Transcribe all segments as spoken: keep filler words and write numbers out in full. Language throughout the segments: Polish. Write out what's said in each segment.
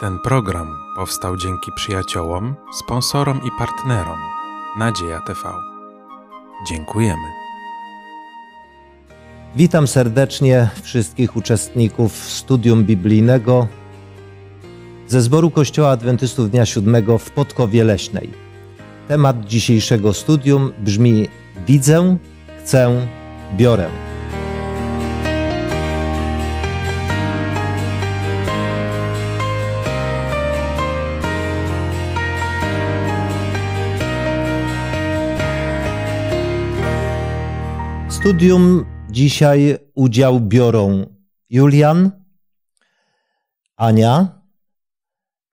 Ten program powstał dzięki przyjaciołom, sponsorom i partnerom Nadzieja T V. Dziękujemy. Witam serdecznie wszystkich uczestników Studium Biblijnego ze zboru Kościoła Adwentystów Dnia Siódmego w Podkowie Leśnej. Temat dzisiejszego studium brzmi: widzę, chcę, biorę. Studium dzisiaj udział biorą Julian, Ania,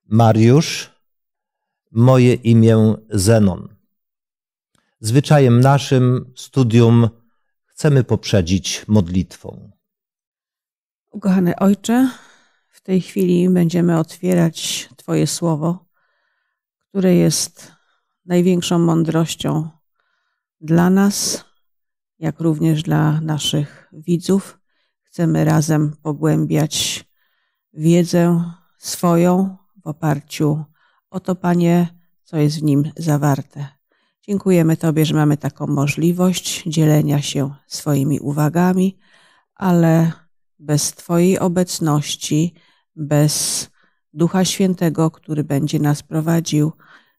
Mariusz, moje imię Zenon. Zwyczajem naszym studium chcemy poprzedzić modlitwą. Ukochany Ojcze, w tej chwili będziemy otwierać Twoje Słowo, które jest największą mądrością dla nas, jak również dla naszych widzów. Chcemy razem pogłębiać wiedzę swoją w oparciu o to, Panie, co jest w nim zawarte. Dziękujemy Tobie, że mamy taką możliwość dzielenia się swoimi uwagami, ale bez Twojej obecności, bez Ducha Świętego, który będzie nas prowadził,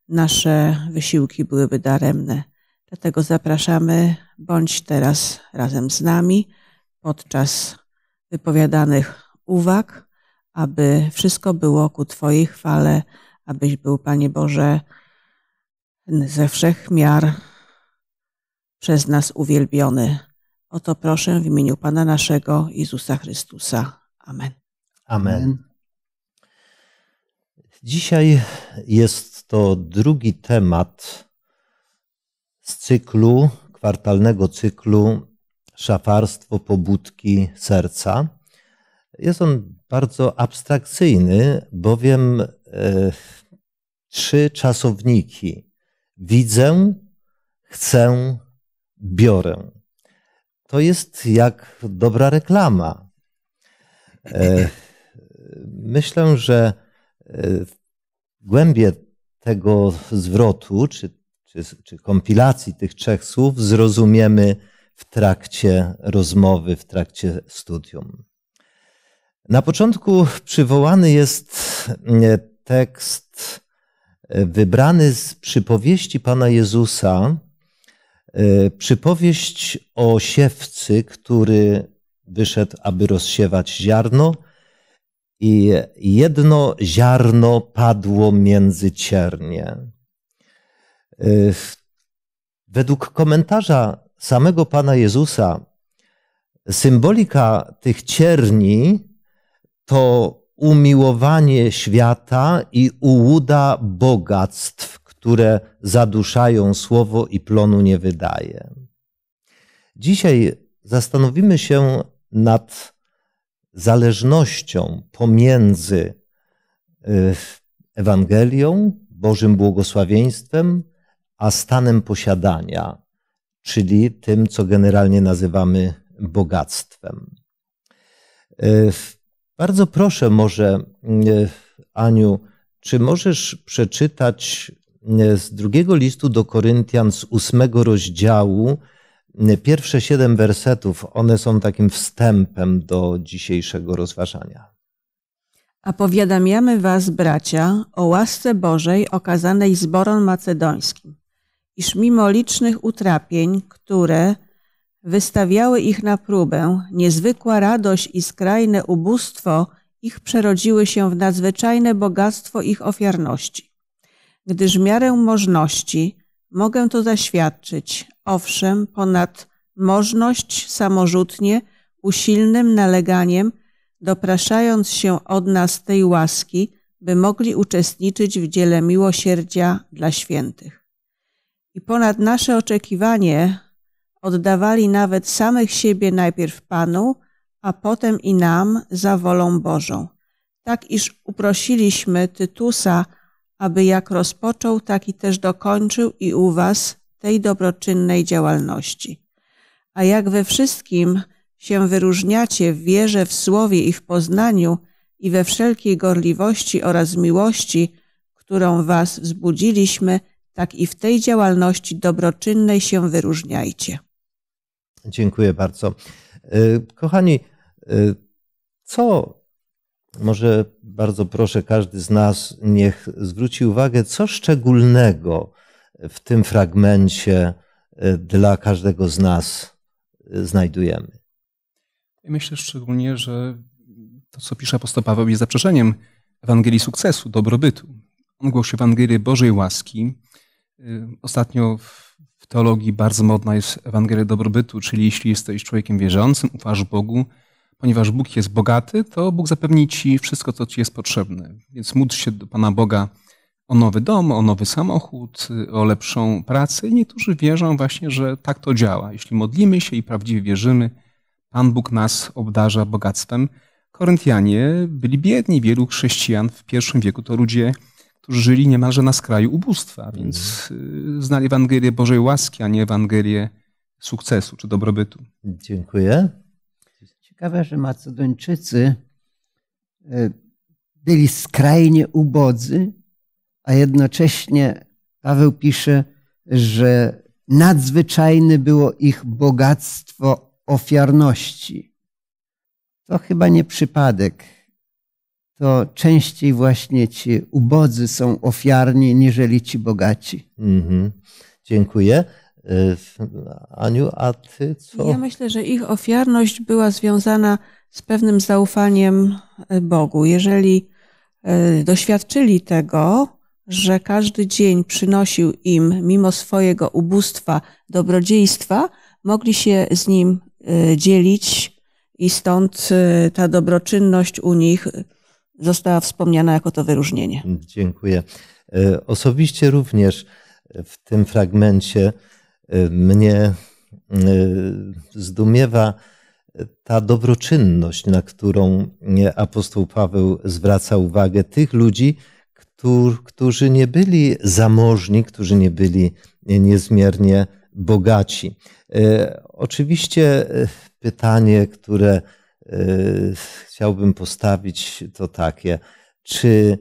nasze wysiłki byłyby daremne. Dlatego zapraszamy, bądź teraz razem z nami podczas wypowiadanych uwag, aby wszystko było ku Twojej chwale, abyś był, Panie Boże, ze wszech miar przez nas uwielbiony. O to proszę w imieniu Pana naszego Jezusa Chrystusa. Amen. Amen. Dzisiaj jest to drugi temat z cyklu, kwartalnego cyklu Szafarstwo pobudki serca. Jest on bardzo abstrakcyjny, bowiem e, trzy czasowniki: widzę, chcę, biorę. To jest jak dobra reklama. E, myślę, że w głębie tego zwrotu, czy Czy, czy kompilacji tych trzech słów zrozumiemy w trakcie rozmowy, w trakcie studium. Na początku przywołany jest tekst wybrany z przypowieści Pana Jezusa, przypowieść o siewcy, który wyszedł, aby rozsiewać ziarno, i jedno ziarno padło między ciernie. Według komentarza samego Pana Jezusa symbolika tych cierni to umiłowanie świata i ułuda bogactw, które zaduszają słowo i plonu nie wydaje. Dzisiaj zastanowimy się nad zależnością pomiędzy Ewangelią, Bożym błogosławieństwem, a stanem posiadania, czyli tym, co generalnie nazywamy bogactwem. Bardzo proszę może, Aniu, czy możesz przeczytać z drugiego listu do Koryntian, z ósmego rozdziału, pierwsze siedem wersetów. One są takim wstępem do dzisiejszego rozważania. A powiadamiamy was, bracia, o łasce Bożej okazanej zborom macedońskim, iż mimo licznych utrapień, które wystawiały ich na próbę, niezwykła radość i skrajne ubóstwo ich przerodziły się w nadzwyczajne bogactwo ich ofiarności. Gdyż w miarę możności, mogę to zaświadczyć, owszem, ponad możność samorzutnie, usilnym naleganiem, dopraszając się od nas tej łaski, by mogli uczestniczyć w dziele miłosierdzia dla świętych. I ponad nasze oczekiwanie oddawali nawet samych siebie najpierw Panu, a potem i nam za wolą Bożą. Tak iż uprosiliśmy Tytusa, aby jak rozpoczął, tak i też dokończył i u was tej dobroczynnej działalności. A jak we wszystkim się wyróżniacie w wierze, w słowie i w poznaniu, i we wszelkiej gorliwości oraz miłości, którą was wzbudziliśmy, tak i w tej działalności dobroczynnej się wyróżniajcie. Dziękuję bardzo. Kochani, co, może bardzo proszę, każdy z nas niech zwróci uwagę, co szczególnego w tym fragmencie dla każdego z nas znajdujemy. Myślę szczególnie, że to, co pisze apostoł Paweł, jest zaprzeczeniem Ewangelii sukcesu, dobrobytu. On głosił Ewangelię Bożej łaski. Ostatnio w teologii bardzo modna jest Ewangelia dobrobytu, czyli jeśli jesteś człowiekiem wierzącym, ufasz Bogu, ponieważ Bóg jest bogaty, to Bóg zapewni ci wszystko, co ci jest potrzebne. Więc módl się do Pana Boga o nowy dom, o nowy samochód, o lepszą pracę. I niektórzy wierzą właśnie, że tak to działa. Jeśli modlimy się i prawdziwie wierzymy, Pan Bóg nas obdarza bogactwem. Koryntianie byli biedni. Wielu chrześcijan w pierwszym wieku to ludzie, którzy żyli niemalże na skraju ubóstwa, więc znali Ewangelię Bożej łaski, a nie Ewangelię sukcesu czy dobrobytu. Dziękuję. Ciekawe, że Macedończycy byli skrajnie ubodzy, a jednocześnie Paweł pisze, że nadzwyczajne było ich bogactwo ofiarności. To chyba nie przypadek. To częściej właśnie ci ubodzy są ofiarni, niżeli ci bogaci. Mm-hmm. Dziękuję. Aniu, a ty co? Ja myślę, że ich ofiarność była związana z pewnym zaufaniem Bogu. Jeżeli doświadczyli tego, że każdy dzień przynosił im, mimo swojego ubóstwa, dobrodziejstwa, mogli się z nim dzielić i stąd ta dobroczynność u nich została wspomniana jako to wyróżnienie. Dziękuję. Osobiście również w tym fragmencie mnie zdumiewa ta dobroczynność, na którą apostoł Paweł zwraca uwagę tych ludzi, którzy nie byli zamożni, którzy nie byli niezmiernie bogaci. Oczywiście pytanie, które chciałbym postawić, to takie: czy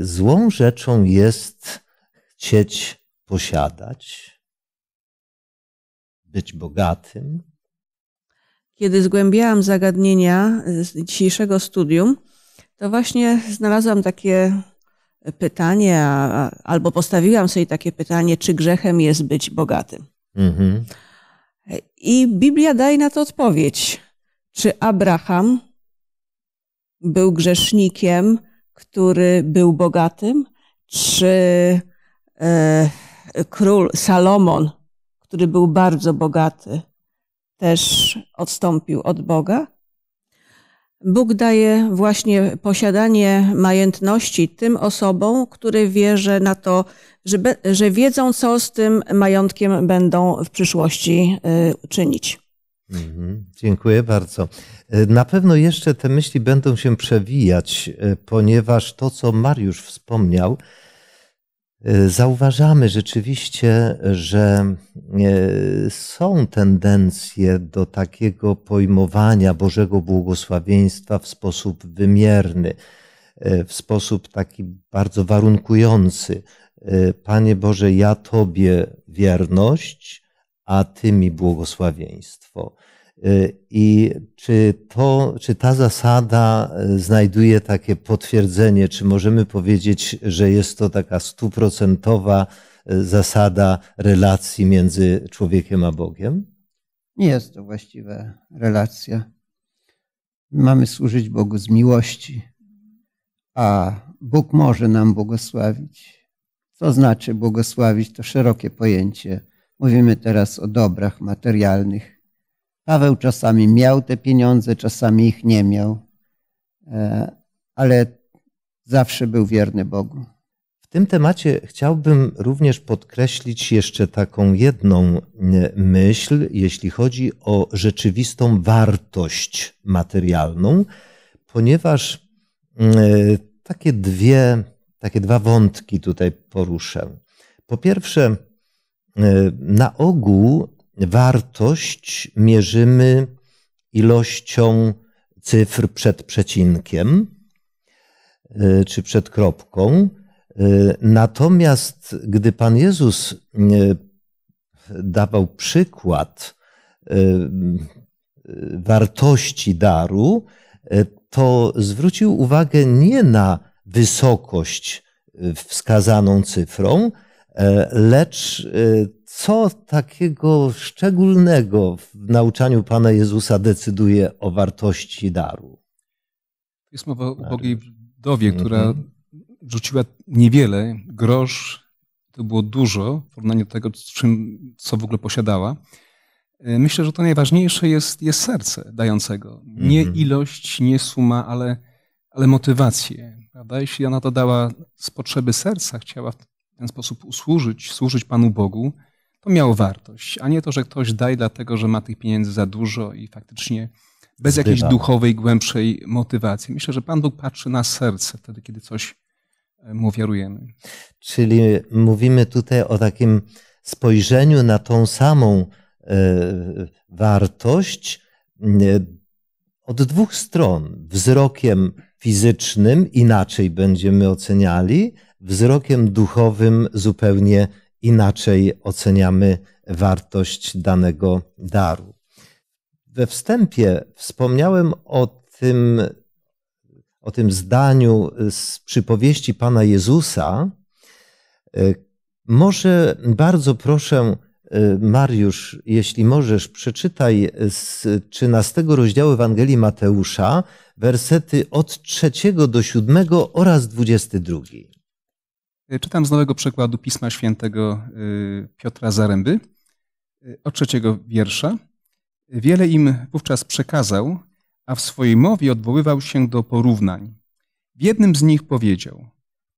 złą rzeczą jest chcieć posiadać, być bogatym? Kiedy zgłębiałam zagadnienia dzisiejszego studium, to właśnie znalazłam takie pytanie, albo postawiłam sobie takie pytanie, czy grzechem jest być bogatym. Mhm. I Biblia daje na to odpowiedź. Czy Abraham był grzesznikiem, który był bogatym? Czy e, król Salomon, który był bardzo bogaty, też odstąpił od Boga? Bóg daje właśnie posiadanie majątności tym osobom, które wierzą na to, że, be, że wiedzą, co z tym majątkiem będą w przyszłości y, czynić. Mhm, dziękuję bardzo. Na pewno jeszcze te myśli będą się przewijać, ponieważ to, co Mariusz wspomniał, zauważamy rzeczywiście, że są tendencje do takiego pojmowania Bożego błogosławieństwa w sposób wymierny, w sposób taki bardzo warunkujący. Panie Boże, ja Tobie wierność, a Ty mi błogosławieństwo. I czy, to, czy ta zasada znajduje takie potwierdzenie, czy możemy powiedzieć, że jest to taka stuprocentowa zasada relacji między człowiekiem a Bogiem? Nie jest to właściwa relacja. Mamy służyć Bogu z miłości, a Bóg może nam błogosławić. Co znaczy błogosławić? To szerokie pojęcie. Mówimy teraz o dobrach materialnych. Paweł czasami miał te pieniądze, czasami ich nie miał, ale zawsze był wierny Bogu. W tym temacie chciałbym również podkreślić jeszcze taką jedną myśl, jeśli chodzi o rzeczywistą wartość materialną, ponieważ takie dwie, takie dwa wątki tutaj poruszę. Po pierwsze, na ogół wartość mierzymy ilością cyfr przed przecinkiem, czy przed kropką. Natomiast gdy Pan Jezus dawał przykład wartości daru, to zwrócił uwagę nie na wysokość wskazaną cyfrą, lecz co takiego szczególnego w nauczaniu Pana Jezusa decyduje o wartości daru? Jest mowa o ubogiej wdowie, która rzuciła niewiele, grosz, to było dużo w porównaniu do tego, czym, co w ogóle posiadała. Myślę, że to najważniejsze jest, jest serce dającego. Nie ilość, nie suma, ale, ale motywację. Prawda? Jeśli ona to dała z potrzeby serca, chciała w ten sposób usłużyć, służyć Panu Bogu, to miało wartość, a nie to, że ktoś daje dlatego, że ma tych pieniędzy za dużo i faktycznie bez Zbywa. jakiejś duchowej, głębszej motywacji. Myślę, że Pan Bóg patrzy na serce wtedy, kiedy coś mu ofiarujemy. Czyli mówimy tutaj o takim spojrzeniu na tą samą wartość od dwóch stron. Wzrokiem fizycznym inaczej będziemy oceniali, wzrokiem duchowym zupełnie inaczej oceniamy wartość danego daru. We wstępie wspomniałem o tym, o tym zdaniu z przypowieści Pana Jezusa. Może bardzo proszę, Mariusz, jeśli możesz, przeczytaj z trzynastego rozdziału Ewangelii Mateusza wersety od trzeciego do siódmego oraz dwudziesty drugi. Czytam z nowego przekładu Pisma Świętego Piotra Zaręby, od trzeciego wiersza. Wiele im wówczas przekazał, a w swojej mowie odwoływał się do porównań. W jednym z nich powiedział: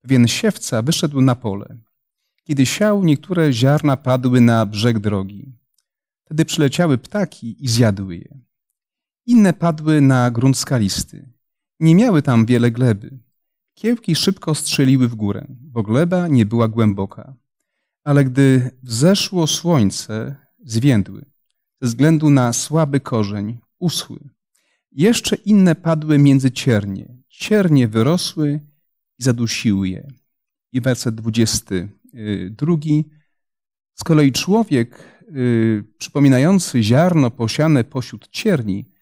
pewien siewca wyszedł na pole. Kiedy siał, niektóre ziarna padły na brzeg drogi. Wtedy przyleciały ptaki i zjadły je. Inne padły na grunt skalisty. Nie miały tam wiele gleby. Kiełki szybko strzeliły w górę, bo gleba nie była głęboka. Ale gdy wzeszło słońce, zwiędły. Ze względu na słaby korzeń uschły. Jeszcze inne padły między ciernie. Ciernie wyrosły i zadusiły je. I werset dwudziesty drugi. Z kolei człowiek y, przypominający ziarno posiane pośród cierni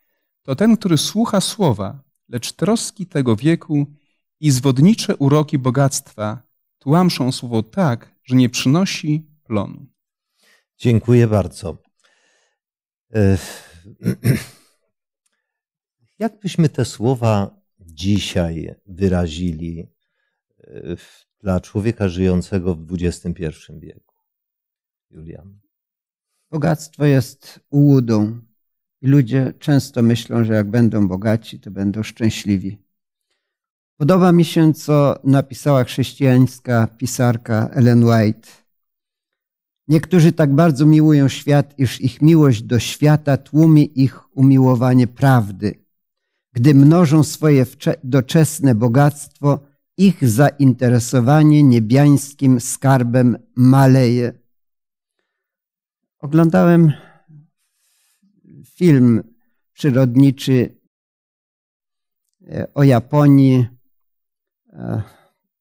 to ten, który słucha słowa, lecz troski tego wieku i zwodnicze uroki bogactwa tłamszą słowo tak, że nie przynosi plonu. Dziękuję bardzo. Jak byśmy te słowa dzisiaj wyrazili dla człowieka żyjącego w dwudziestym pierwszym wieku? Julian. Bogactwo jest ułudą i ludzie często myślą, że jak będą bogaci, to będą szczęśliwi. Podoba mi się, co napisała chrześcijańska pisarka Ellen White. Niektórzy tak bardzo miłują świat, iż ich miłość do świata tłumi ich umiłowanie prawdy. Gdy mnożą swoje doczesne bogactwo, ich zainteresowanie niebiańskim skarbem maleje. Oglądałem film przyrodniczy o Japonii.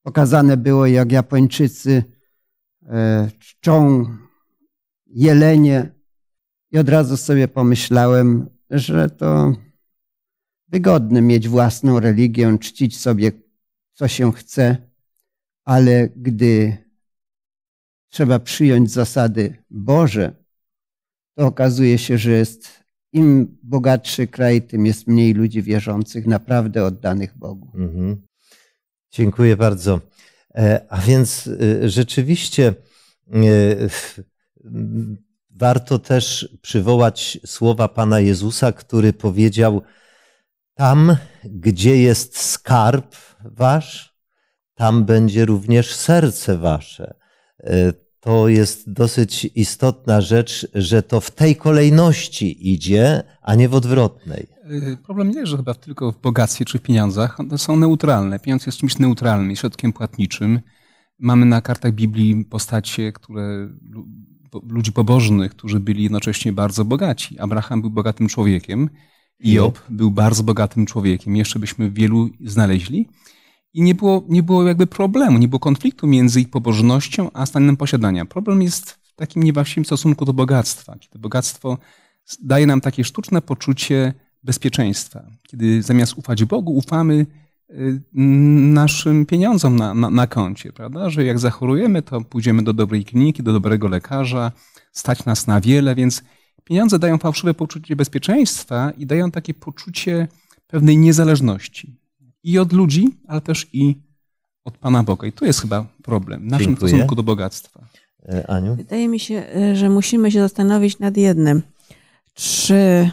Pokazane było, jak Japończycy czczą jelenie i od razu sobie pomyślałem, że to wygodne mieć własną religię, czcić sobie co się chce, ale gdy trzeba przyjąć zasady Boże, to okazuje się, że jest im bogatszy kraj, tym jest mniej ludzi wierzących, naprawdę oddanych Bogu. Mhm. Dziękuję bardzo. A więc rzeczywiście warto też przywołać słowa Pana Jezusa, który powiedział: tam, gdzie jest skarb wasz, tam będzie również serce wasze. To jest dosyć istotna rzecz, że to w tej kolejności idzie, a nie w odwrotnej. Problem nie jest chyba tylko w bogactwie czy w pieniądzach. One są neutralne. Pieniądz jest czymś neutralnym, środkiem płatniczym. Mamy na kartach Biblii postacie, które, ludzi pobożnych, którzy byli jednocześnie bardzo bogaci. Abraham był bogatym człowiekiem. Job był bardzo bogatym człowiekiem. Jeszcze byśmy wielu znaleźli. I nie było, nie było jakby problemu, nie było konfliktu między ich pobożnością a stanem posiadania. Problem jest w takim niewłaściwym stosunku do bogactwa, kiedy bogactwo daje nam takie sztuczne poczucie bezpieczeństwa. Kiedy zamiast ufać Bogu, ufamy naszym pieniądzom na, na, na koncie, prawda? Że jak zachorujemy, to pójdziemy do dobrej kliniki, do dobrego lekarza, stać nas na wiele, więc pieniądze dają fałszywe poczucie bezpieczeństwa i dają takie poczucie pewnej niezależności. I od ludzi, ale też i od Pana Boga. I to jest chyba problem w naszym Dziękuję. stosunku do bogactwa. Aniu? Wydaje mi się, że musimy się zastanowić nad jednym. Czy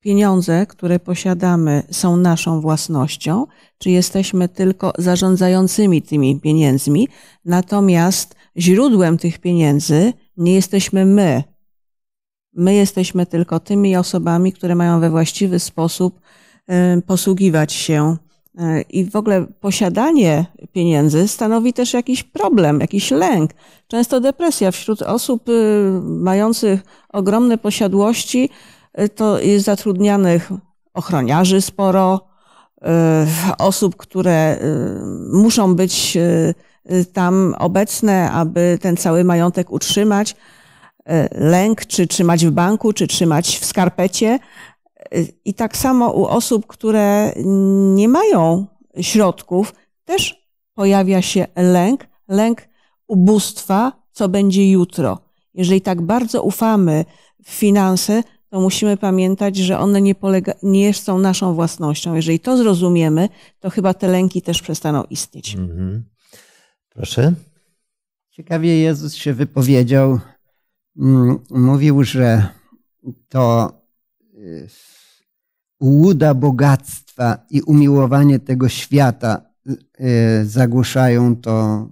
pieniądze, które posiadamy, są naszą własnością, czy jesteśmy tylko zarządzającymi tymi pieniędzmi, natomiast źródłem tych pieniędzy nie jesteśmy my. My jesteśmy tylko tymi osobami, które mają we właściwy sposób posługiwać się. I w ogóle posiadanie pieniędzy stanowi też jakiś problem, jakiś lęk. Często depresja wśród osób mających ogromne posiadłości, to jest zatrudnianych ochroniarzy sporo, osób, które muszą być tam obecne, aby ten cały majątek utrzymać. Lęk, czy trzymać w banku, czy trzymać w skarpecie. I tak samo u osób, które nie mają środków, też pojawia się lęk, lęk ubóstwa, co będzie jutro. Jeżeli tak bardzo ufamy w finanse, to musimy pamiętać, że one nie, polega, nie są naszą własnością. Jeżeli to zrozumiemy, to chyba te lęki też przestaną istnieć. Mm-hmm. Proszę. Ciekawie Jezus się wypowiedział. Mówił, że to ułuda bogactwa i umiłowanie tego świata zagłuszają to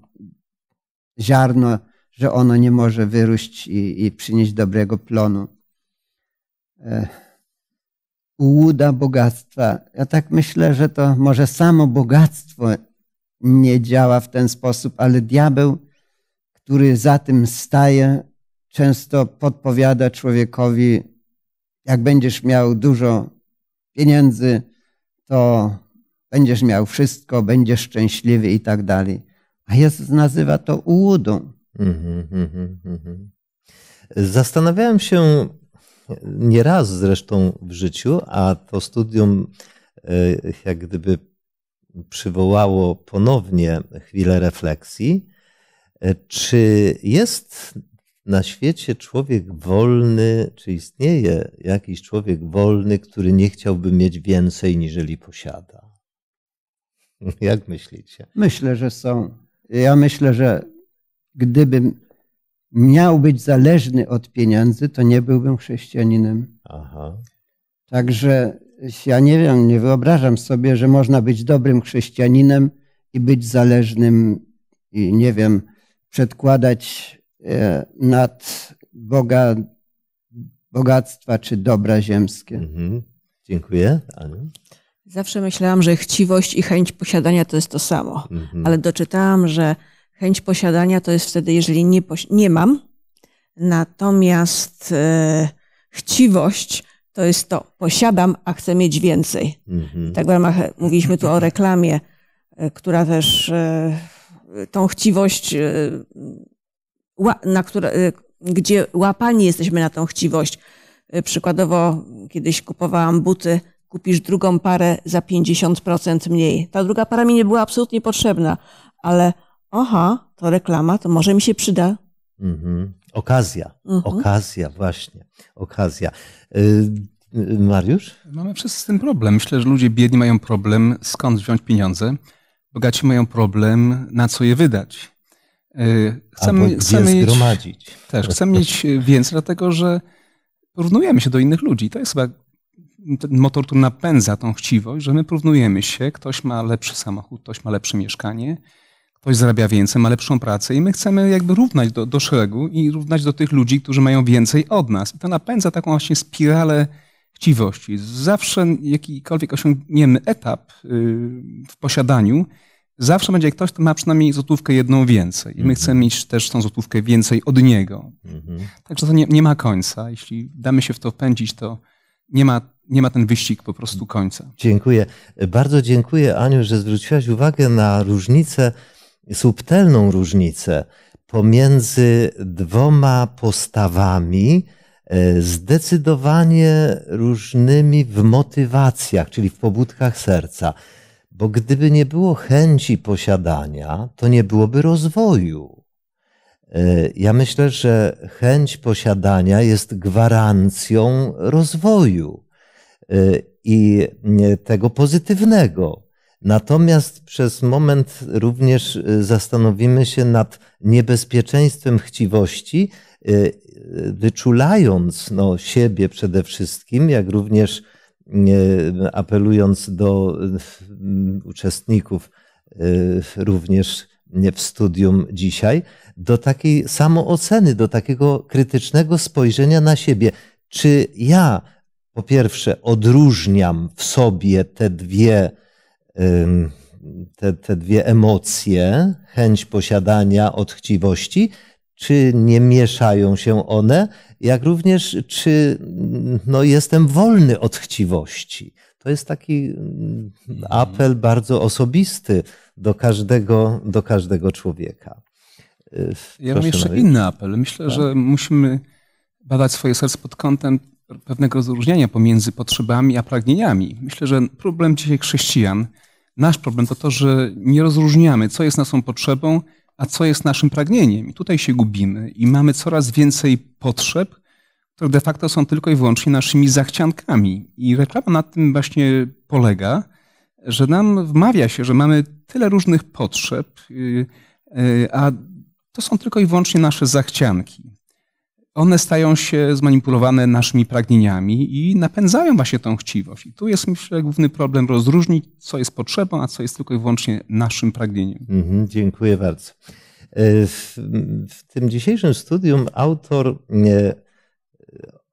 ziarno, że ono nie może wyrósć i, i przynieść dobrego plonu. Ułuda bogactwa. Ja tak myślę, że to może samo bogactwo nie działa w ten sposób, ale diabeł, który za tym staje, często podpowiada człowiekowi: jak będziesz miał dużo pieniędzy, to będziesz miał wszystko, będziesz szczęśliwy i tak dalej. A Jezus nazywa to ułudą. Mm-hmm, mm-hmm. Zastanawiałem się nieraz zresztą w życiu, a to studium jak gdyby przywołało ponownie chwilę refleksji, czy jest na świecie człowiek wolny, czy istnieje jakiś człowiek wolny, który nie chciałby mieć więcej, niżeli posiada? Jak myślicie? Myślę, że są. Ja myślę, że gdybym miał być zależny od pieniędzy, to nie byłbym chrześcijaninem. Aha. Także ja nie wiem, nie wyobrażam sobie, że można być dobrym chrześcijaninem i być zależnym i nie wiem, przedkładać nad Boga, bogactwa czy dobra ziemskie. Mhm. Dziękuję. Aniu? Zawsze myślałam, że chciwość i chęć posiadania to jest to samo, mhm. ale doczytałam, że chęć posiadania to jest wtedy, jeżeli nie, nie mam, natomiast e, chciwość to jest to posiadam, a chcę mieć więcej. Mhm. Tak w ramach, mówiliśmy tu o reklamie, e, która też e, tą chciwość e, na które, gdzie łapani jesteśmy na tą chciwość. Przykładowo kiedyś kupowałam buty, kupisz drugą parę za pięćdziesiąt procent mniej. Ta druga para mi nie była absolutnie potrzebna, ale aha, to reklama, to może mi się przyda. Mhm. Okazja, mhm. okazja właśnie, okazja. Yy, yy, Mariusz? Mamy wszyscy z tym problem. Myślę, że ludzie biedni mają problem, skąd wziąć pieniądze. Bogaci mają problem, na co je wydać. Chcemy, chcemy mieć, też chcemy mieć więcej, dlatego że porównujemy się do innych ludzi. To jest chyba ten motor, który napędza tą chciwość, że my porównujemy się. Ktoś ma lepszy samochód, ktoś ma lepsze mieszkanie, ktoś zarabia więcej, ma lepszą pracę i my chcemy jakby równać do, do szeregu i równać do tych ludzi, którzy mają więcej od nas. I to napędza taką właśnie spiralę chciwości. Zawsze jakikolwiek osiągniemy etap w posiadaniu, zawsze będzie ktoś, kto ma przynajmniej złotówkę jedną więcej. I my mhm. chcemy mieć też tą złotówkę więcej od niego. Mhm. Także to nie, nie ma końca. Jeśli damy się w to wpędzić, to nie ma nie ma ten wyścig po prostu końca. Dziękuję. Bardzo dziękuję, Aniu, że zwróciłaś uwagę na różnicę, subtelną różnicę pomiędzy dwoma postawami, zdecydowanie różnymi w motywacjach, czyli w pobudkach serca. Bo gdyby nie było chęci posiadania, to nie byłoby rozwoju. Ja myślę, że chęć posiadania jest gwarancją rozwoju i tego pozytywnego. Natomiast przez moment również zastanowimy się nad niebezpieczeństwem chciwości, wyczulając no, siebie przede wszystkim, jak również apelując do uczestników również w studium dzisiaj, do takiej samooceny, do takiego krytycznego spojrzenia na siebie. Czy ja po pierwsze odróżniam w sobie te dwie Te, te dwie emocje, chęć posiadania od chciwości, czy nie mieszają się one, jak również czy no, jestem wolny od chciwości. To jest taki apel bardzo osobisty do każdego, do każdego człowieka. Ja mam jeszcze inny apel. Myślę, tak? że musimy badać swoje serce pod kątem pewnego rozróżnienia pomiędzy potrzebami a pragnieniami. Myślę, że problem dzisiaj chrześcijan, nasz problem to to, że nie rozróżniamy, co jest naszą potrzebą, a co jest naszym pragnieniem. I tutaj się gubimy i mamy coraz więcej potrzeb, które de facto są tylko i wyłącznie naszymi zachciankami. I reklama na tym właśnie polega, że nam wmawia się, że mamy tyle różnych potrzeb, a to są tylko i wyłącznie nasze zachcianki. One stają się zmanipulowane naszymi pragnieniami i napędzają właśnie tą chciwość. I tu jest, myślę, główny problem rozróżnić, co jest potrzebą, a co jest tylko i wyłącznie naszym pragnieniem. Mhm, dziękuję bardzo. W, w tym dzisiejszym studium autor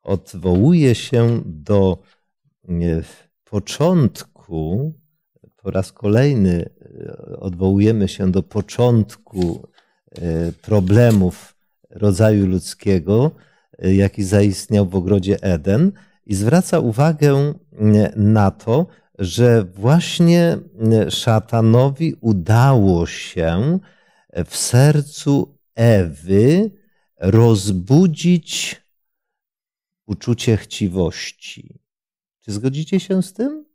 odwołuje się do początku, po raz kolejny odwołujemy się do początku problemów rodzaju ludzkiego, jaki zaistniał w ogrodzie Eden, i zwraca uwagę na to, że właśnie szatanowi udało się w sercu Ewy rozbudzić uczucie chciwości. Czy zgodzicie się z tym,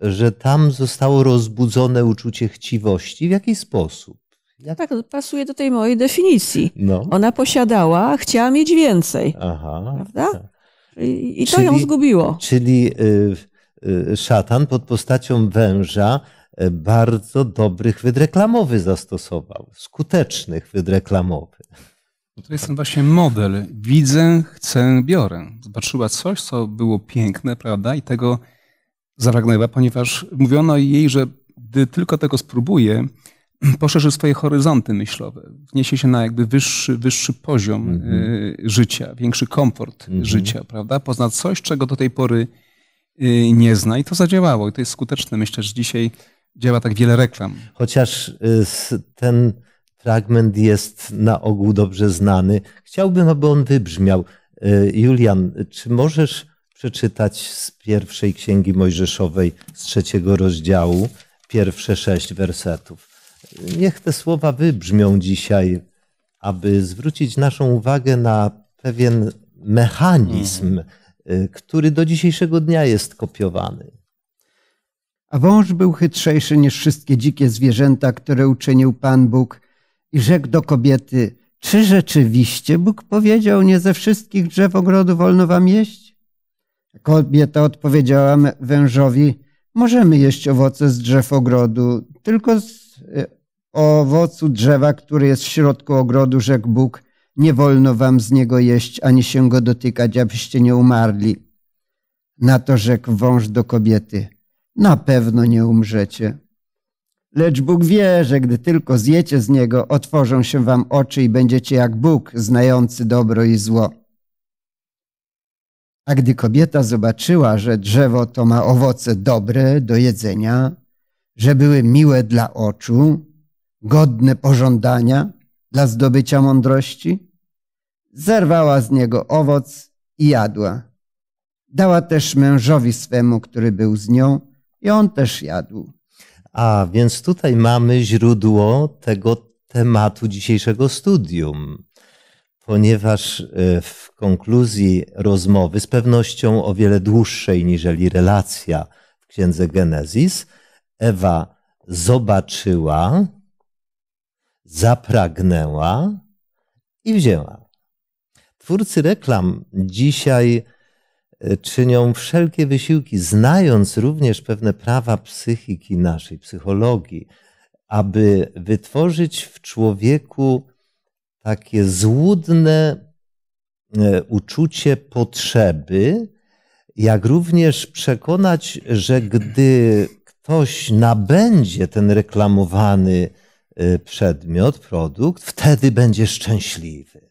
że tam zostało rozbudzone uczucie chciwości? W jaki sposób? Jak? Tak, pasuje do tej mojej definicji. No. Ona posiadała, chciała mieć więcej. Aha, prawda? Tak. I, i czyli, to ją zgubiło. Czyli szatan pod postacią węża bardzo dobrych wydreklamowy zastosował, skutecznych wydreklamowy. To jest ten właśnie model. Widzę, chcę, biorę. Zobaczyła coś, co było piękne, prawda? I tego zapragnęła, ponieważ mówiono jej, że gdy tylko tego spróbuje, poszerzy swoje horyzonty myślowe, wniesie się na jakby wyższy, wyższy poziom mm-hmm. życia, większy komfort mm-hmm. życia, prawda? Pozna coś, czego do tej pory nie zna, i to zadziałało. I to jest skuteczne. Myślę, że dzisiaj działa tak wiele reklam. Chociaż ten fragment jest na ogół dobrze znany. Chciałbym, aby on wybrzmiał. Julian, czy możesz przeczytać z pierwszej Księgi Mojżeszowej, z trzeciego rozdziału, pierwsze sześć wersetów? Niech te słowa wybrzmią dzisiaj, aby zwrócić naszą uwagę na pewien mechanizm, hmm. który do dzisiejszego dnia jest kopiowany. A wąż był chytrzejszy niż wszystkie dzikie zwierzęta, które uczynił Pan Bóg, i rzekł do kobiety: czy rzeczywiście Bóg powiedział, nie ze wszystkich drzew ogrodu wolno wam jeść? Kobieta odpowiedziała wężowi: możemy jeść owoce z drzew ogrodu, tylko z owocu drzewa, które jest w środku ogrodu, rzekł Bóg, nie wolno wam z niego jeść, ani się go dotykać, abyście nie umarli. Na to rzekł wąż do kobiety: na pewno nie umrzecie. Lecz Bóg wie, że gdy tylko zjecie z niego, otworzą się wam oczy i będziecie jak Bóg, znający dobro i zło. A gdy kobieta zobaczyła, że drzewo to ma owoce dobre do jedzenia, że były miłe dla oczu, godne pożądania dla zdobycia mądrości, zerwała z niego owoc i jadła. Dała też mężowi swemu, który był z nią, i on też jadł. A więc tutaj mamy źródło tego tematu dzisiejszego studium, ponieważ w konkluzji rozmowy, z pewnością o wiele dłuższej niżeli relacja w Księdze Genezis, Ewa zobaczyła, zapragnęła i wzięła. Twórcy reklam dzisiaj czynią wszelkie wysiłki, znając również pewne prawa psychiki naszej, psychologii, aby wytworzyć w człowieku takie złudne uczucie potrzeby, jak również przekonać, że gdy ktoś nabędzie ten reklamowany przedmiot, produkt, wtedy będzie szczęśliwy.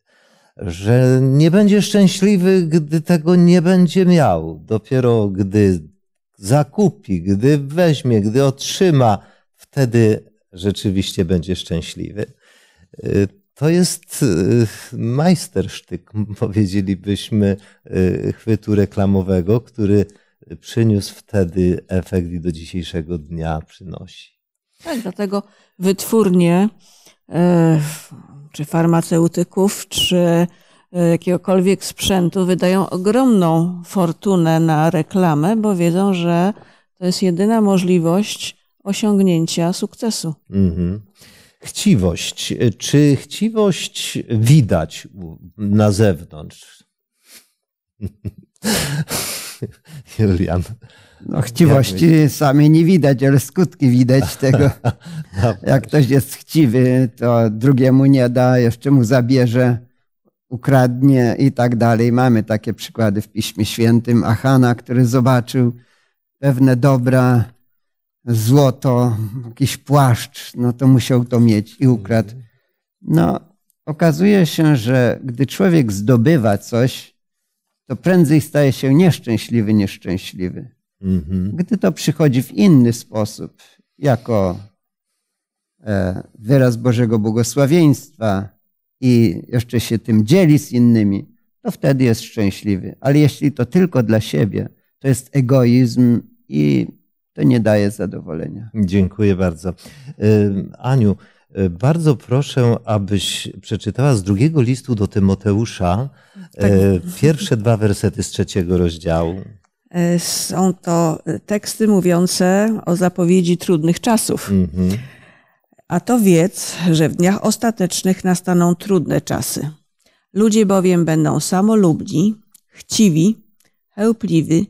Że nie będzie szczęśliwy, gdy tego nie będzie miał. Dopiero gdy zakupi, gdy weźmie, gdy otrzyma, wtedy rzeczywiście będzie szczęśliwy. To jest majstersztyk, powiedzielibyśmy, chwytu reklamowego, który przyniósł wtedy efekt i do dzisiejszego dnia przynosi. Tak, dlatego wytwórnie czy farmaceutyków, czy jakiegokolwiek sprzętu wydają ogromną fortunę na reklamę, bo wiedzą, że to jest jedyna możliwość osiągnięcia sukcesu. Mhm. Chciwość. Czy chciwość widać na zewnątrz? Julian. No, chciwości sami nie widać, ale skutki widać tego. Jak ktoś jest chciwy, to drugiemu nie da, jeszcze mu zabierze, ukradnie i tak dalej. Mamy takie przykłady w Piśmie Świętym. Achana, który zobaczył pewne dobra, złoto, jakiś płaszcz, no to musiał to mieć i ukradł. No, okazuje się, że gdy człowiek zdobywa coś, to prędzej staje się nieszczęśliwy, nieszczęśliwy. Mhm. Gdy to przychodzi w inny sposób, jako wyraz Bożego błogosławieństwa i jeszcze się tym dzieli z innymi, to wtedy jest szczęśliwy. Ale jeśli to tylko dla siebie, to jest egoizm i to nie daje zadowolenia. Dziękuję bardzo. Aniu, bardzo proszę, abyś przeczytała z drugiego listu do Tymoteusza tak. pierwsze dwa wersety z trzeciego rozdziału. Są to teksty mówiące o zapowiedzi trudnych czasów. Mhm. A to wiedz, że w dniach ostatecznych nastaną trudne czasy. Ludzie bowiem będą samolubni, chciwi, chełpliwi,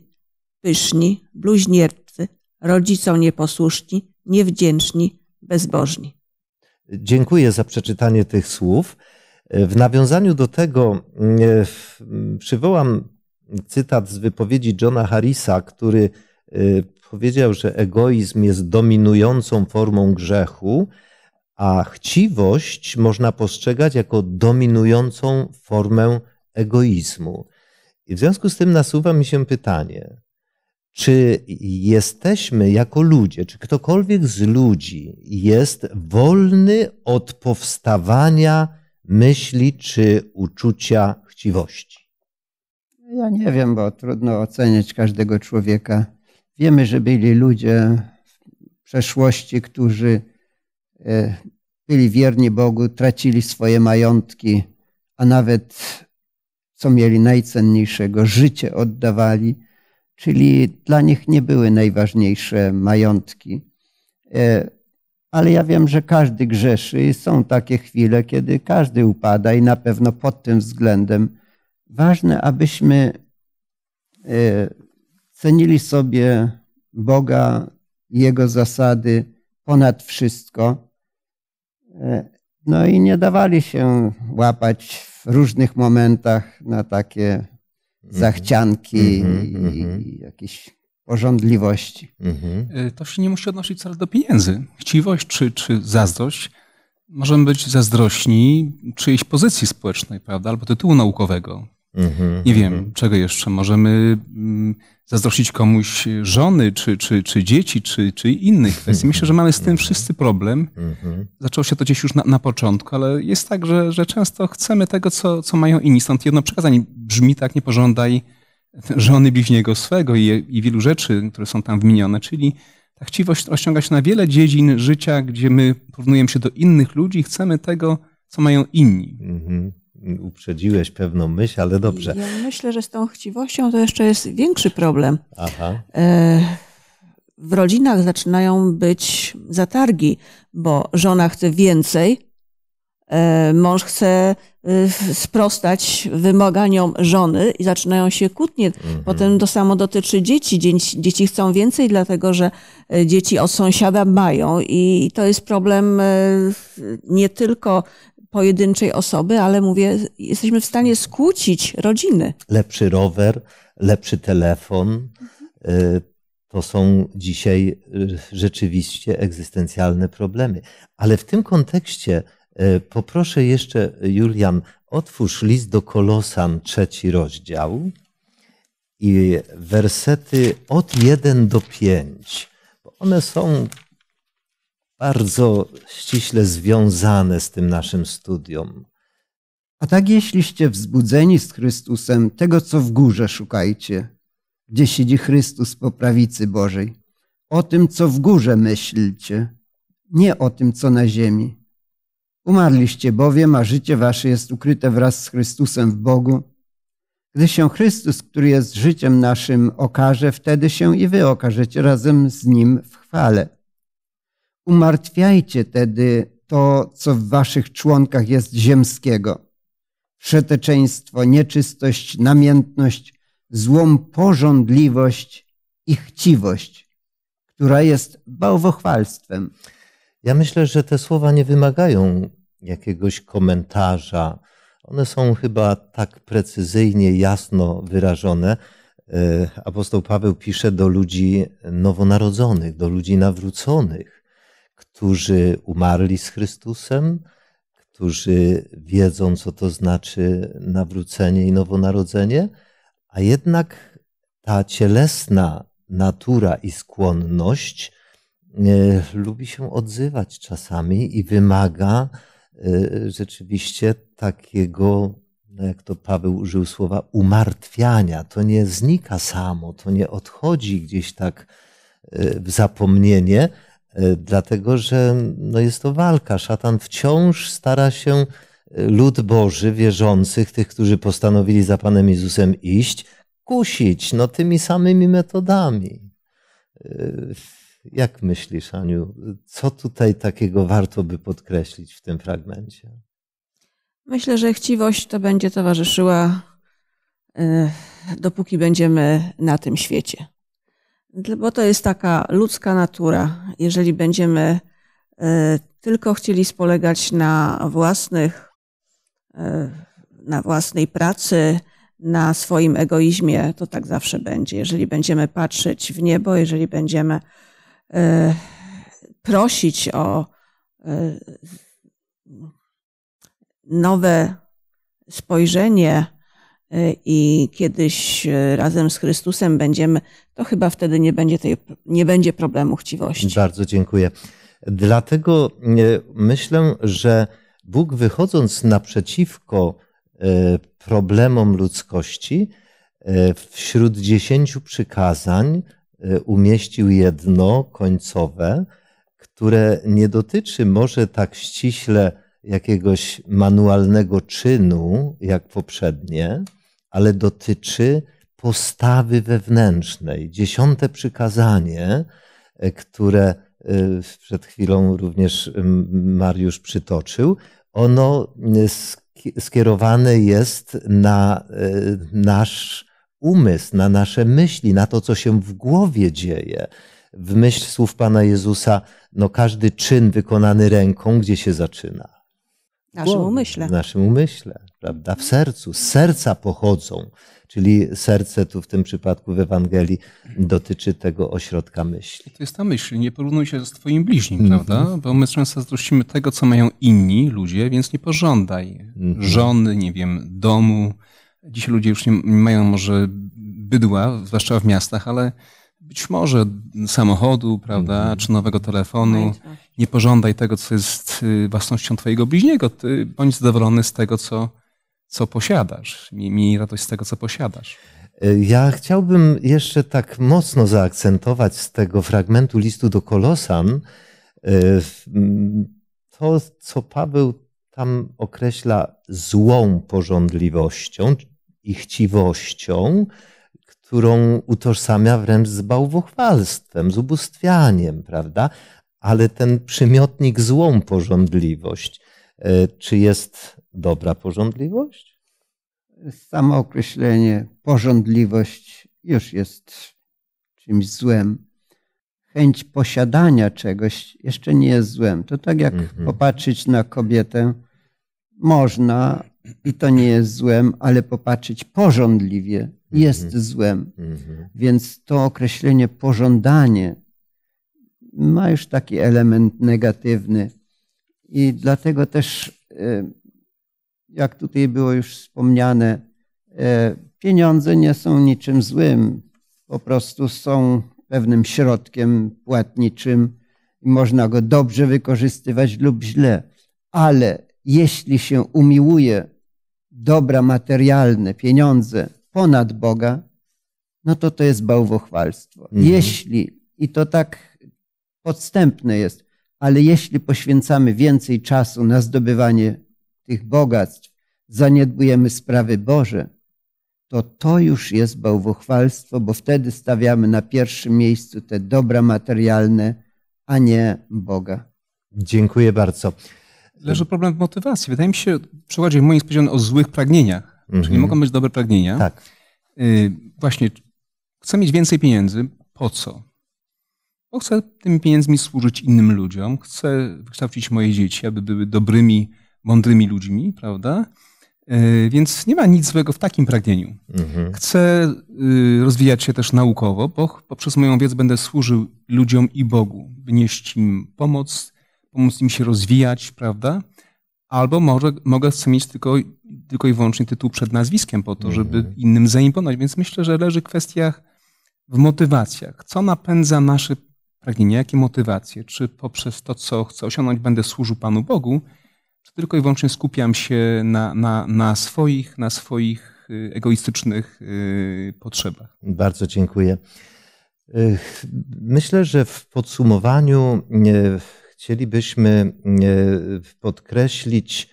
pyszni, bluźnierczy, rodzicom nieposłuszni, niewdzięczni, bezbożni. Dziękuję za przeczytanie tych słów. W nawiązaniu do tego przywołam cytat z wypowiedzi Johna Harrisa, który powiedział, że egoizm jest dominującą formą grzechu, a chciwość można postrzegać jako dominującą formę egoizmu. I w związku z tym nasuwa mi się pytanie, czy jesteśmy jako ludzie, czy ktokolwiek z ludzi jest wolny od powstawania myśli czy uczucia chciwości? Ja nie wiem, bo trudno oceniać każdego człowieka. Wiemy, że byli ludzie w przeszłości, którzy byli wierni Bogu, tracili swoje majątki, a nawet co mieli najcenniejszego, życie oddawali. Czyli dla nich nie były najważniejsze majątki. Ale ja wiem, że każdy grzeszy i są takie chwile, kiedy każdy upada i na pewno pod tym względem ważne, abyśmy cenili sobie Boga, Jego zasady ponad wszystko. No i nie dawali się łapać w różnych momentach na takie zachcianki mm-hmm, i mm-hmm. jakieś pożądliwości. Mm-hmm. To się nie musi odnosić wcale do pieniędzy. Chciwość czy, czy zazdrość. Możemy być zazdrośni czyjejś pozycji społecznej, prawda, albo tytułu naukowego. Mm-hmm, nie wiem, mm-hmm. czego jeszcze. Możemy zazdrościć komuś żony, czy, czy, czy dzieci, czy, czy innych kwestii. Myślę, że mamy z tym wszyscy problem. Mm-hmm. Zaczęło się to gdzieś już na, na początku, ale jest tak, że, że często chcemy tego, co, co mają inni. Stąd jedno przykazanie brzmi tak, nie pożądaj żony bliźniego swego i, i wielu rzeczy, które są tam wymienione, czyli ta chciwość rozciąga się na wiele dziedzin życia, gdzie my porównujemy się do innych ludzi i chcemy tego, co mają inni. Mm-hmm. Uprzedziłeś pewną myśl, ale dobrze. Ja myślę, że z tą chciwością to jeszcze jest większy problem. Aha. W rodzinach zaczynają być zatargi, bo żona chce więcej, mąż chce sprostać wymaganiom żony i zaczynają się kłótnie. Mhm. Potem to samo dotyczy dzieci. Dzieci chcą więcej, dlatego że dzieci od sąsiada mają i to jest problem nie tylko pojedynczej osoby, ale mówię, jesteśmy w stanie skłócić rodziny. Lepszy rower, lepszy telefon. Mhm. To są dzisiaj rzeczywiście egzystencjalne problemy. Ale w tym kontekście poproszę jeszcze, Julian, otwórz list do Kolosan, trzeci rozdział i wersety od jeden do pięciu. Bo one są bardzo ściśle związane z tym naszym studium. A tak jeśliście wzbudzeni z Chrystusem, tego co w górze szukajcie, gdzie siedzi Chrystus po prawicy Bożej. O tym, co w górze myślcie, nie o tym, co na ziemi. Umarliście bowiem, a życie wasze jest ukryte wraz z Chrystusem w Bogu. Gdy się Chrystus, który jest życiem naszym, okaże, wtedy się i wy okażecie razem z Nim w chwale. Umartwiajcie tedy to, co w waszych członkach jest ziemskiego. Wszeteczeństwo, nieczystość, namiętność, złą pożądliwość i chciwość, która jest bałwochwalstwem. Ja myślę, że te słowa nie wymagają jakiegoś komentarza. One są chyba tak precyzyjnie, jasno wyrażone. Apostoł Paweł pisze do ludzi nowonarodzonych, do ludzi nawróconych, którzy umarli z Chrystusem, którzy wiedzą, co to znaczy nawrócenie i nowonarodzenie, a jednak ta cielesna natura i skłonność lubi się odzywać czasami i wymaga rzeczywiście takiego, jak to Paweł użył słowa, umartwiania. To nie znika samo, to nie odchodzi gdzieś tak w zapomnienie, dlatego że no jest to walka. Szatan wciąż stara się lud Boży, wierzących, tych, którzy postanowili za Panem Jezusem iść, kusić no, tymi samymi metodami. Jak myślisz, Aniu, co tutaj takiego warto by podkreślić w tym fragmencie? Myślę, że chciwość to będzie towarzyszyła, dopóki będziemy na tym świecie. Bo to jest taka ludzka natura. Jeżeli będziemy tylko chcieli spolegać na własnych, na własnej pracy, na swoim egoizmie, to tak zawsze będzie. Jeżeli będziemy patrzeć w niebo, jeżeli będziemy prosić o nowe spojrzenie i kiedyś razem z Chrystusem będziemy, to chyba wtedy nie będzie, tej, nie będzie problemu chciwości. Bardzo dziękuję. Dlatego myślę, że Bóg, wychodząc naprzeciwko problemom ludzkości, wśród dziesięciu przykazań umieścił jedno końcowe, które nie dotyczy może tak ściśle jakiegoś manualnego czynu jak poprzednie, ale dotyczy postawy wewnętrznej. Dziesiąte przykazanie, które przed chwilą również Mariusz przytoczył, ono skierowane jest na nasz umysł, na nasze myśli, na to, co się w głowie dzieje. W myśl słów Pana Jezusa, no każdy czyn wykonany ręką, gdzie się zaczyna? W naszym umyśle. W naszym umyśle, prawda? W sercu. Z serca pochodzą, czyli serce tu w tym przypadku w Ewangelii dotyczy tego ośrodka myśli. To jest ta myśl, nie porównuj się z twoim bliźnim, mm-hmm. prawda? Bo my często zazdrościmy tego, co mają inni ludzie, więc nie pożądaj mm-hmm. żony, nie wiem, domu. Dzisiaj ludzie już nie mają może bydła, zwłaszcza w miastach, ale być może samochodu, prawda, mm. czy nowego telefonu. Nie pożądaj tego, co jest własnością twojego bliźniego. Ty bądź zadowolony z tego, co, co posiadasz. Miej radość z tego, co posiadasz. Ja chciałbym jeszcze tak mocno zaakcentować z tego fragmentu listu do Kolosan to, co Paweł tam określa złą pożądliwością i chciwością, którą utożsamia wręcz z bałwochwalstwem, z ubóstwianiem, prawda? Ale ten przymiotnik złą pożądliwość, czy jest dobra pożądliwość? Samo określenie pożądliwość już jest czymś złem. Chęć posiadania czegoś jeszcze nie jest złem. To tak jak mm-hmm. popatrzeć na kobietę można i to nie jest złem, ale popatrzeć pożądliwie jest mm-hmm. złem. Mm-hmm. Więc to określenie pożądanie ma już taki element negatywny i dlatego też y- jak tutaj było już wspomniane, pieniądze nie są niczym złym. Po prostu są pewnym środkiem płatniczym i można go dobrze wykorzystywać lub źle. Ale jeśli się umiłuje dobra materialne, pieniądze ponad Boga, no to to jest bałwochwalstwo. Mhm. Jeśli, i to tak podstępne jest, ale jeśli poświęcamy więcej czasu na zdobywanie tych bogactw, zaniedbujemy sprawy Boże, to to już jest bałwochwalstwo, bo wtedy stawiamy na pierwszym miejscu te dobra materialne, a nie Boga. Dziękuję bardzo. Leży problem w motywacji. Wydaje mi się, przechodzi w moim spojrzeniu o złych pragnieniach. Mhm. Czyli mogą być dobre pragnienia. Tak. Właśnie, chcę mieć więcej pieniędzy. Po co? Bo chcę tymi pieniędzmi służyć innym ludziom. Chcę wykształcić moje dzieci, aby były dobrymi, mądrymi ludźmi, prawda? Yy, więc nie ma nic złego w takim pragnieniu. Mhm. Chcę yy, rozwijać się też naukowo, bo poprzez moją wiedzę będę służył ludziom i Bogu. Wnieść im pomoc, pomóc im się rozwijać, prawda? Albo może, mogę chcę mieć tylko, tylko i wyłącznie tytuł przed nazwiskiem po to, mhm. żeby innym zaimponować. Więc myślę, że leży w kwestiach, w motywacjach. Co napędza nasze pragnienia? Jakie motywacje? Czy poprzez to, co chcę osiągnąć, będę służył Panu Bogu? Tylko i wyłącznie skupiam się na, na, na swoich, na swoich egoistycznych potrzebach. Bardzo dziękuję. Myślę, że w podsumowaniu chcielibyśmy podkreślić,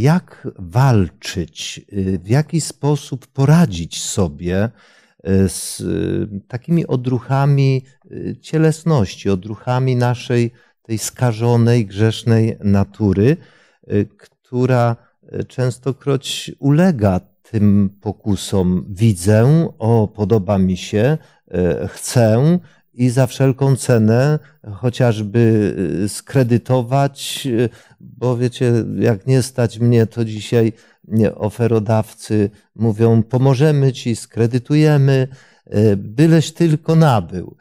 jak walczyć, w jaki sposób poradzić sobie z takimi odruchami cielesności, odruchami naszej tej skażonej, grzesznej natury, która częstokroć ulega tym pokusom. Widzę, o, podoba mi się, chcę i za wszelką cenę chociażby skredytować, bo wiecie, jak nie stać mnie, to dzisiaj oferodawcy mówią, pomożemy ci, skredytujemy, byleś tylko nabył.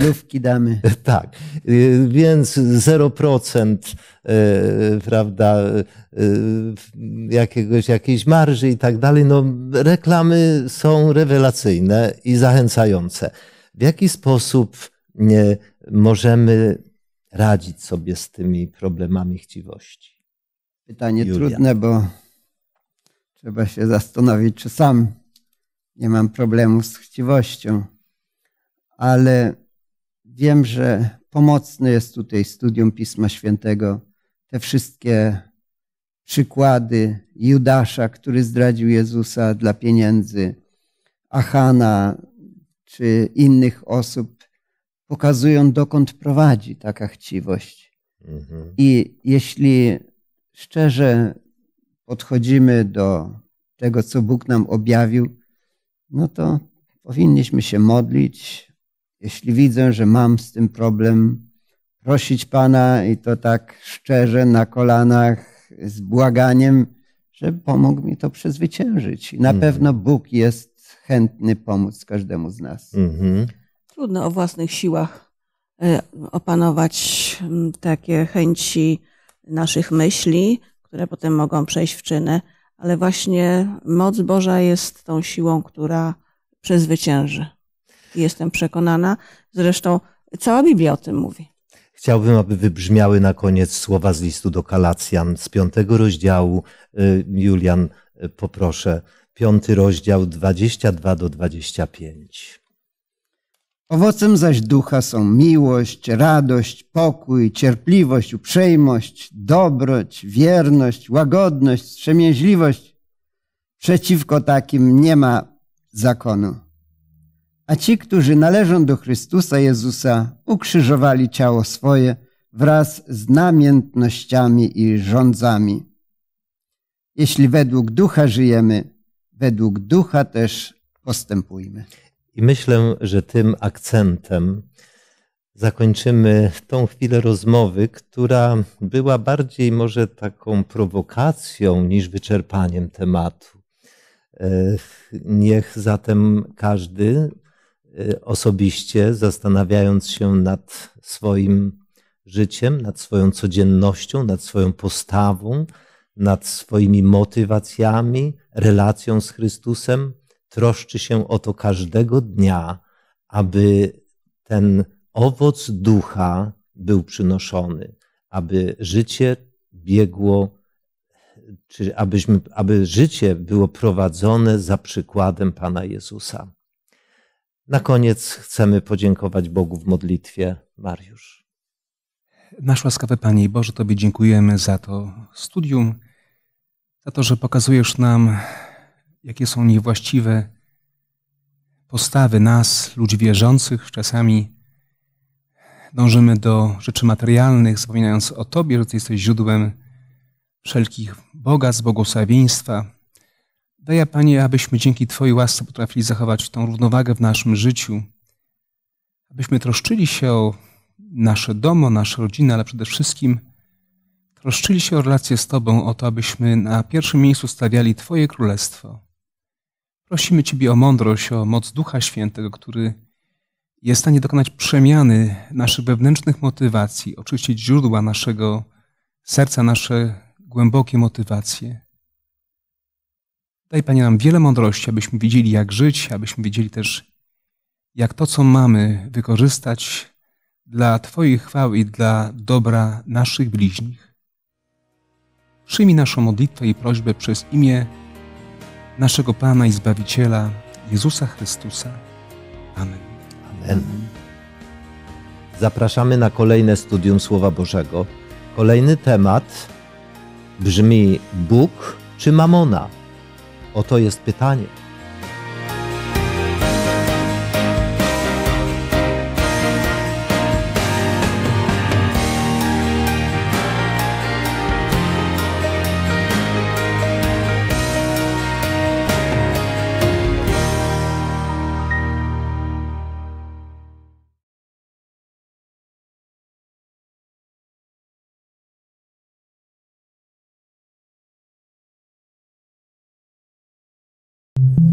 Lówki damy. Tak, więc zero procent prawda, jakiegoś, jakiejś marży i tak dalej. No, reklamy są rewelacyjne i zachęcające. W jaki sposób nie, możemy radzić sobie z tymi problemami chciwości? Pytanie Julian. Trudne, bo trzeba się zastanowić, czy sam nie mam problemów z chciwością, ale wiem, że pomocne jest tutaj studium Pisma Świętego. Te wszystkie przykłady Judasza, który zdradził Jezusa dla pieniędzy, Achana czy innych osób pokazują, dokąd prowadzi taka chciwość. Mhm. I jeśli szczerze podchodzimy do tego, co Bóg nam objawił, no to powinniśmy się modlić. Jeśli widzę, że mam z tym problem, prosić Pana i to tak szczerze, na kolanach, z błaganiem, żeby pomógł mi to przezwyciężyć. I na mm-hmm. pewno Bóg jest chętny pomóc każdemu z nas. Mm-hmm. Trudno o własnych siłach opanować takie chęci naszych myśli, które potem mogą przejść w czyny, ale właśnie moc Boża jest tą siłą, która przezwycięży. Jestem przekonana. Zresztą cała Biblia o tym mówi. Chciałbym, aby wybrzmiały na koniec słowa z listu do Galacjan z piątego rozdziału. Julian, poproszę piąty rozdział, dwadzieścia dwa do dwudziestu pięciu. Owocem zaś ducha są miłość, radość, pokój, cierpliwość, uprzejmość, dobroć, wierność, łagodność, wstrzemięźliwość. Przeciwko takim nie ma zakonu. A ci, którzy należą do Chrystusa Jezusa, ukrzyżowali ciało swoje wraz z namiętnościami i żądzami. Jeśli według ducha żyjemy, według ducha też postępujmy. I myślę, że tym akcentem zakończymy tą chwilę rozmowy, która była bardziej może taką prowokacją niż wyczerpaniem tematu. Niech zatem każdy osobiście, zastanawiając się nad swoim życiem, nad swoją codziennością, nad swoją postawą, nad swoimi motywacjami, relacją z Chrystusem, troszczy się o to każdego dnia, aby ten owoc ducha był przynoszony, aby życie biegło, czy abyśmy, aby życie było prowadzone za przykładem Pana Jezusa. Na koniec chcemy podziękować Bogu w modlitwie. Mariusz. Nasz łaskawy Panie i Boże, Tobie dziękujemy za to studium, za to, że pokazujesz nam, jakie są niewłaściwe postawy nas, ludzi wierzących. Czasami dążymy do rzeczy materialnych, zapominając o Tobie, że Ty jesteś źródłem wszelkich bogactw, błogosławieństwa. Daj, Panie, abyśmy dzięki Twojej łasce potrafili zachować tą równowagę w naszym życiu, abyśmy troszczyli się o nasze domo, nasze rodziny, ale przede wszystkim troszczyli się o relację z Tobą, o to, abyśmy na pierwszym miejscu stawiali Twoje królestwo. Prosimy Ciebie o mądrość, o moc Ducha Świętego, który jest w stanie dokonać przemiany naszych wewnętrznych motywacji, oczyścić źródła naszego serca, nasze głębokie motywacje. Daj, Panie, nam wiele mądrości, abyśmy wiedzieli, jak żyć, abyśmy wiedzieli też, jak to, co mamy, wykorzystać dla Twojej chwały i dla dobra naszych bliźnich. Przyjmij naszą modlitwę i prośbę przez imię naszego Pana i Zbawiciela, Jezusa Chrystusa. Amen. Amen. Zapraszamy na kolejne studium Słowa Bożego. Kolejny temat brzmi: Bóg czy Mamona? Oto jest pytanie.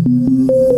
Thank you.